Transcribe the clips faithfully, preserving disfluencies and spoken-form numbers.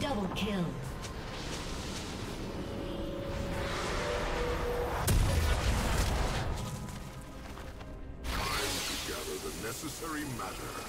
Double kill. Time to gather the necessary matter.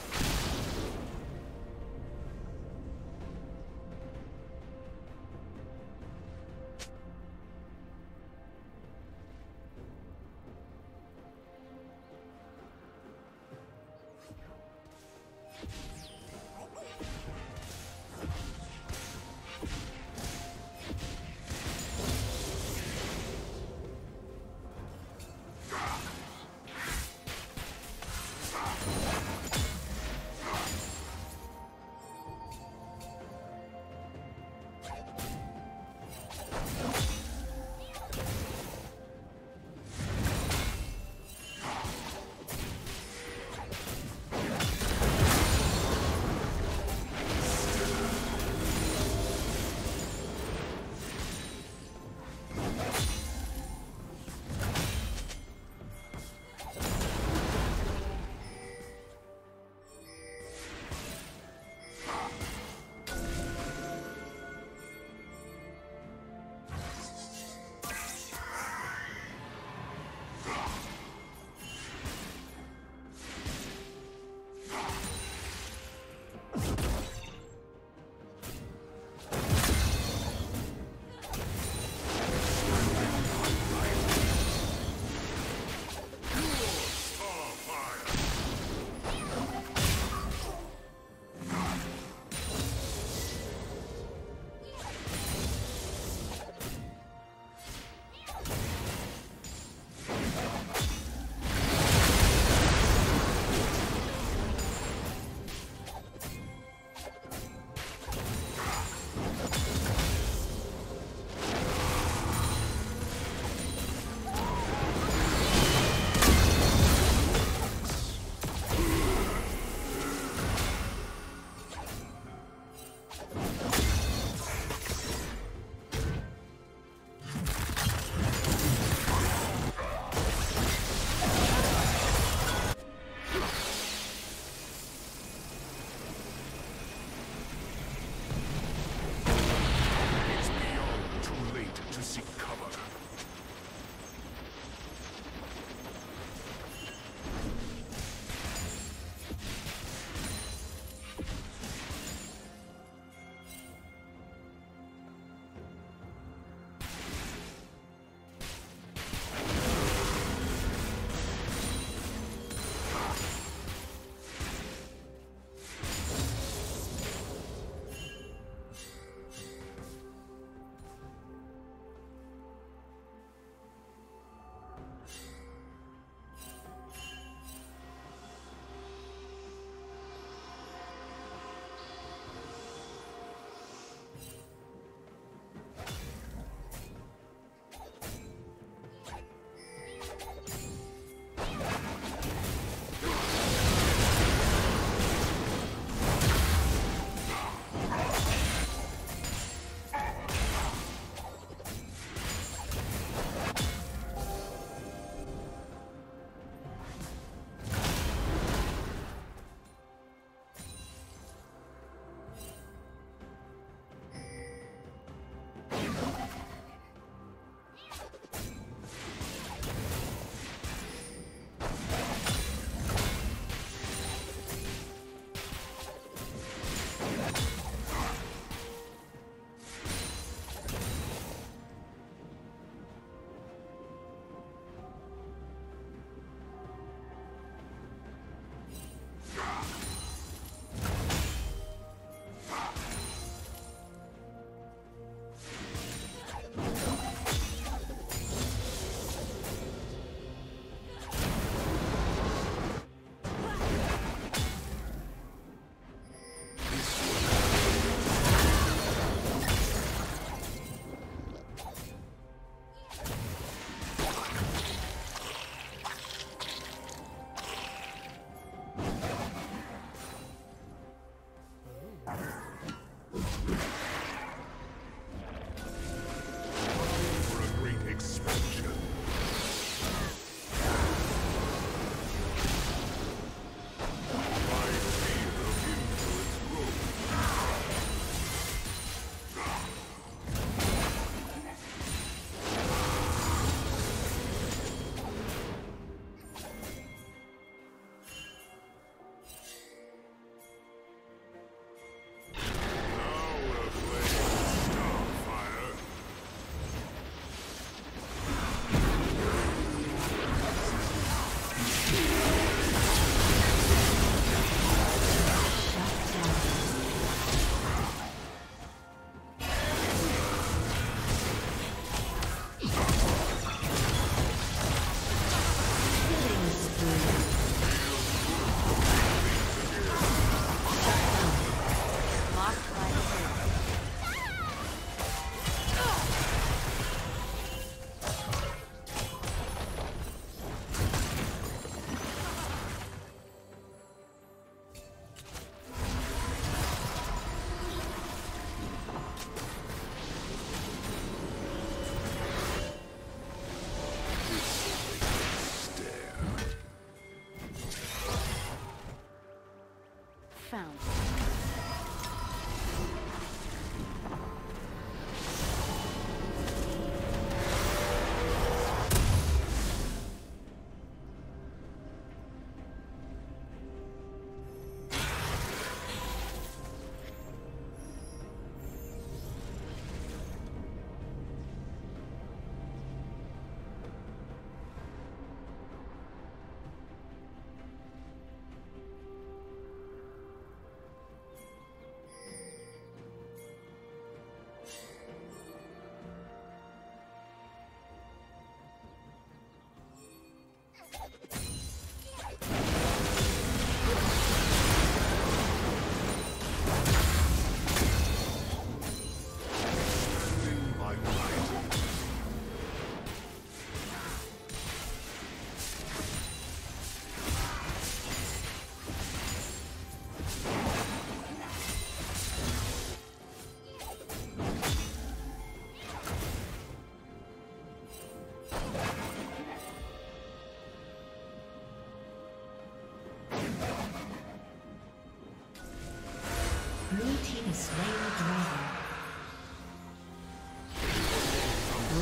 has slain the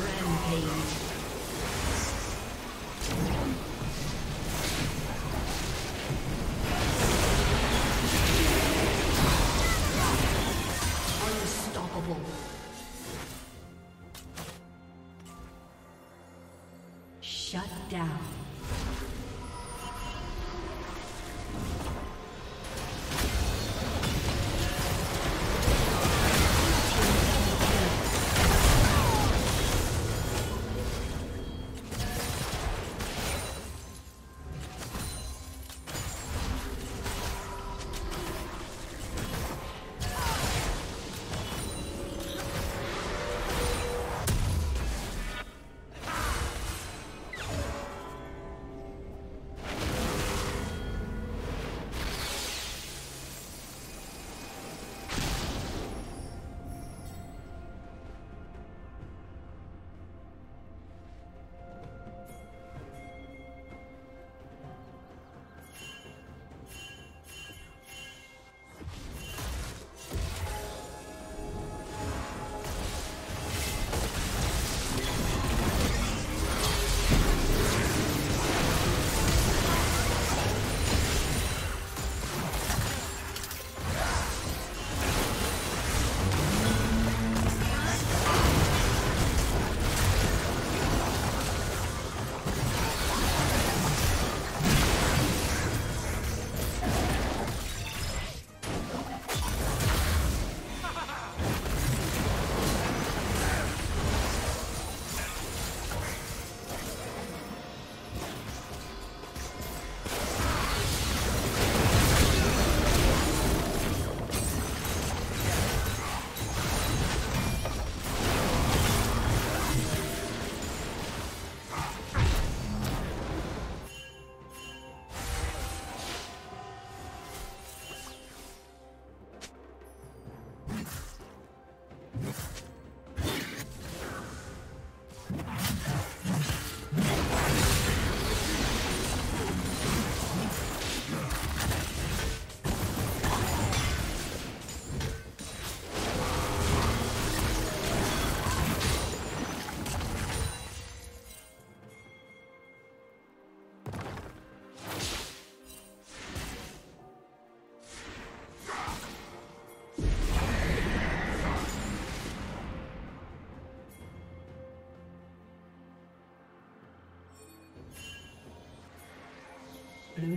dragon. Rampage. Blue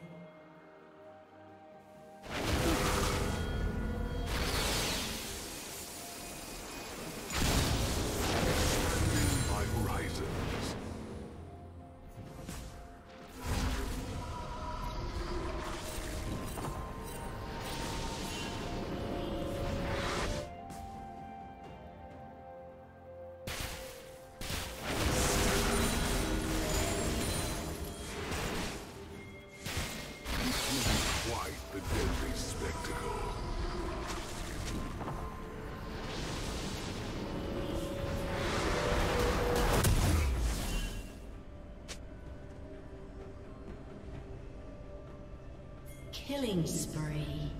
Killing spree.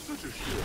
Such a shit.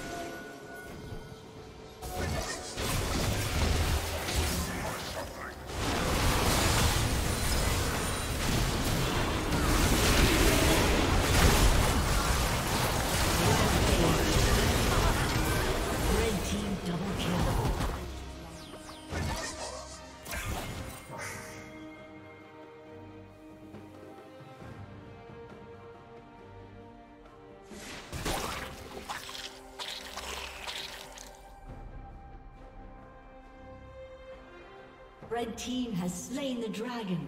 Red team has slain the dragon.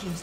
Team's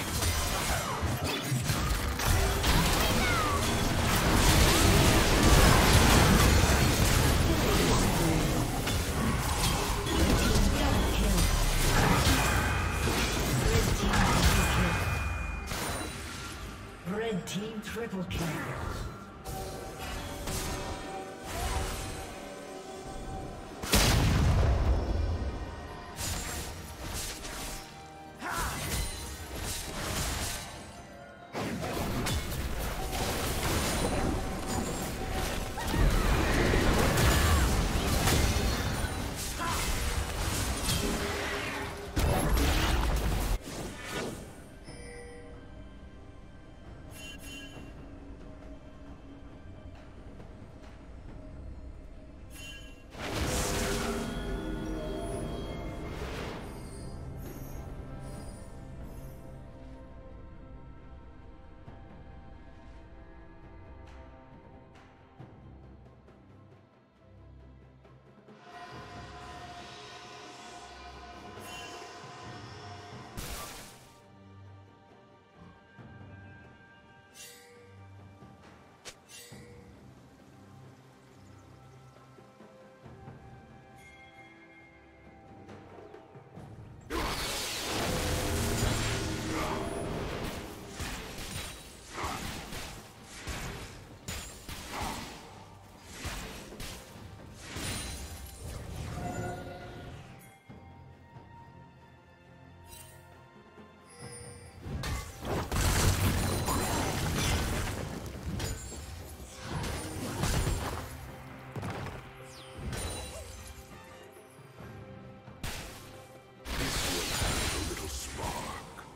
Red team double kill. Red team triple kill.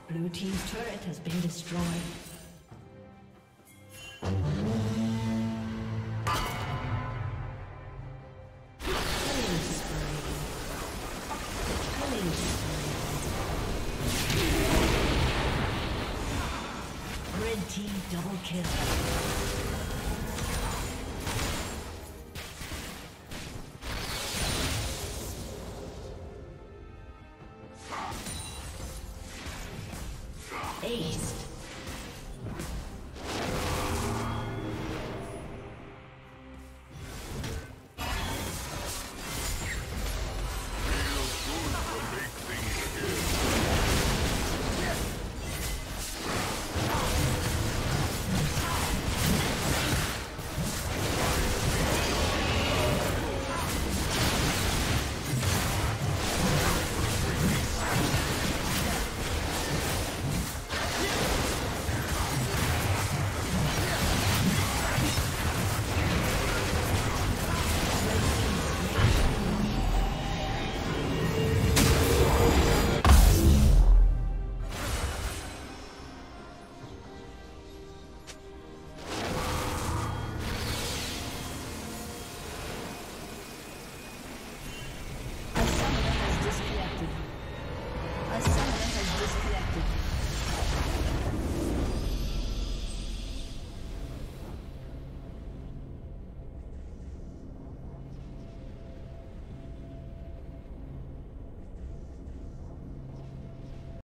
Blue team's turret has been destroyed. Red team double kill. Aced.